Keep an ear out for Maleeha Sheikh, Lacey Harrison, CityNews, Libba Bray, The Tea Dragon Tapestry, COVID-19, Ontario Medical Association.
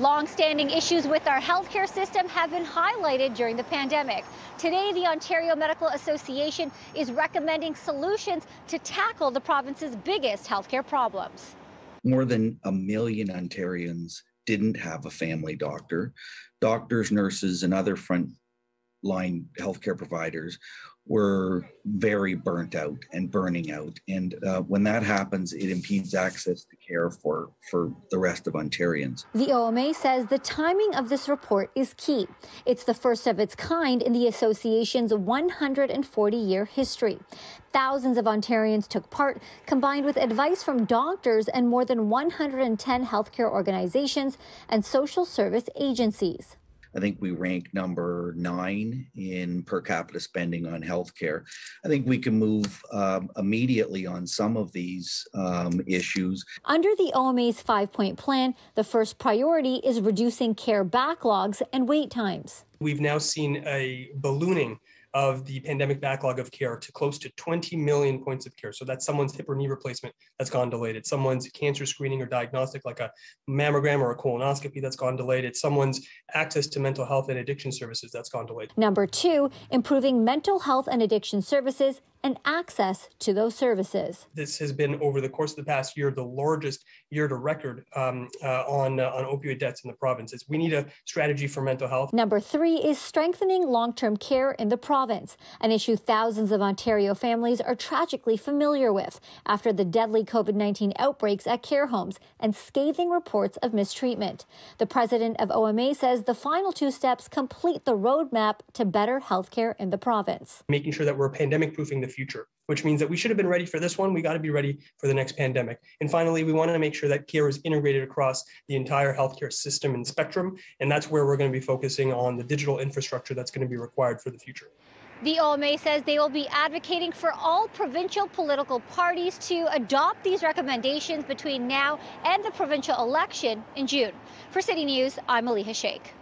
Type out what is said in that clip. Long-standing issues with our healthcare system have been highlighted during the pandemic. Today, the Ontario Medical Association is recommending solutions to tackle the province's biggest healthcare problems. More than 1 million Ontarians didn't have a family doctor. Doctors, nurses, and other frontline healthcare providers were very burning out. And when that happens, it impedes access to care for the rest of Ontarians. The OMA says the timing of this report is key. It's the first of its kind in the association's 140-year history. Thousands of Ontarians took part, combined with advice from doctors and more than 110 healthcare organizations and social service agencies. I think we rank number 9 in per capita spending on healthcare. I think we can move immediately on some of these issues. Under the OMA's 5-point plan, the first priority is reducing care backlogs and wait times. We've now seen a ballooning of the pandemic backlog of care to close to 20 million points of care. So that's someone's hip or knee replacement that's gone delayed. It's someone's cancer screening or diagnostic like a mammogram or a colonoscopy that's gone delayed. It's someone's access to mental health and addiction services that's gone delayed. Number 2, improving mental health and addiction services and access to those services. This has been, over the course of the past year, the largest year to record on opioid deaths in the provinces. We need a strategy for mental health. Number 3 is strengthening long-term care in the province, an issue thousands of Ontario families are tragically familiar with after the deadly COVID-19 outbreaks at care homes and scathing reports of mistreatment. The president of OMA says the final 2 steps complete the roadmap to better healthcare in the province. Making sure that we're pandemic-proofing the future, which means that we should have been ready for this one. We got to be ready for the next pandemic. And finally, we want to make sure that care is integrated across the entire healthcare system and spectrum. And that's where we're going to be focusing on the digital infrastructure that's going to be required for the future. The OMA says they will be advocating for all provincial political parties to adopt these recommendations between now and the provincial election in June. For City News, I'm Maleeha Sheikh.